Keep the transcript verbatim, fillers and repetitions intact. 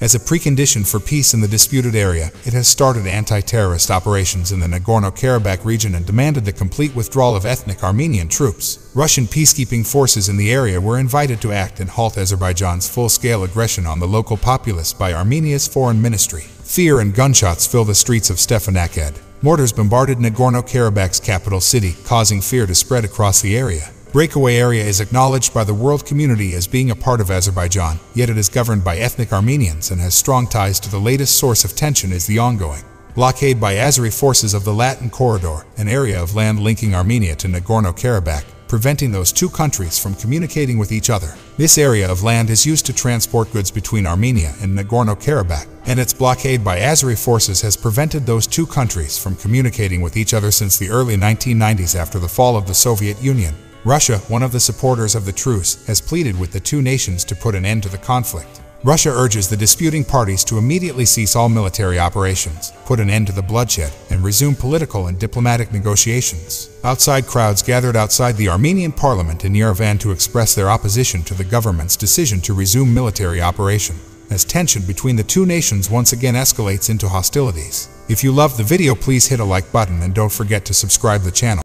As a precondition for peace in the disputed area, it has started anti-terrorist operations in the Nagorno-Karabakh region and demanded the complete withdrawal of ethnic Armenian troops. Russian peacekeeping forces in the area were invited to act and halt Azerbaijan's full-scale aggression on the local populace by Armenia's foreign ministry. Fear and gunshots fill the streets of Stepanakert. Mortars bombarded Nagorno-Karabakh's capital city, causing fear to spread across the area. Breakaway area is acknowledged by the world community as being a part of Azerbaijan, yet it is governed by ethnic Armenians and has strong ties to the latest source of tension is the ongoing blockade by Azeri forces of the Lachin Corridor, an area of land linking Armenia to Nagorno-Karabakh, preventing those two countries from communicating with each other. This area of land is used to transport goods between Armenia and Nagorno-Karabakh, and its blockade by Azeri forces has prevented those two countries from communicating with each other since the early nineteen nineties after the fall of the Soviet Union. Russia, one of the supporters of the truce, has pleaded with the two nations to put an end to the conflict. Russia urges the disputing parties to immediately cease all military operations, put an end to the bloodshed, and resume political and diplomatic negotiations. Outside, crowds gathered outside the Armenian parliament in Yerevan to express their opposition to the government's decision to resume military operation, as tension between the two nations once again escalates into hostilities. If you loved the video, please hit a like button and don't forget to subscribe the channel.